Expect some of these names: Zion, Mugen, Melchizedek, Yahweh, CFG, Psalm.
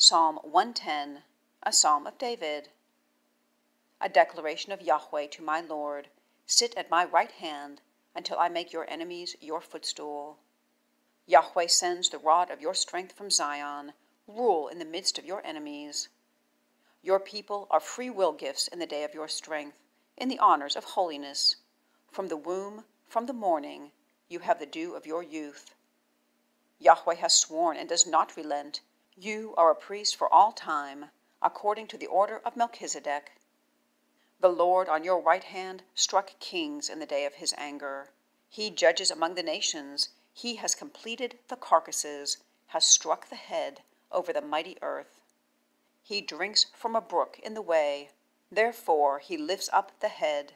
Psalm 110, a Psalm of David. A declaration of Yahweh to my Lord, sit at my right hand until I make your enemies your footstool. Yahweh sends the rod of your strength from Zion, rule in the midst of your enemies. Your people are free will gifts in the day of your strength, in the honors of holiness. From the womb, from the morning, you have the dew of your youth. Yahweh has sworn and does not relent. You are a priest for all time, according to the order of Melchizedek. The Lord on your right hand struck kings in the day of his anger. He judges among the nations. He has completed the carcasses, has struck the head over the mighty earth. He drinks from a brook in the way. Therefore he lifts up the head.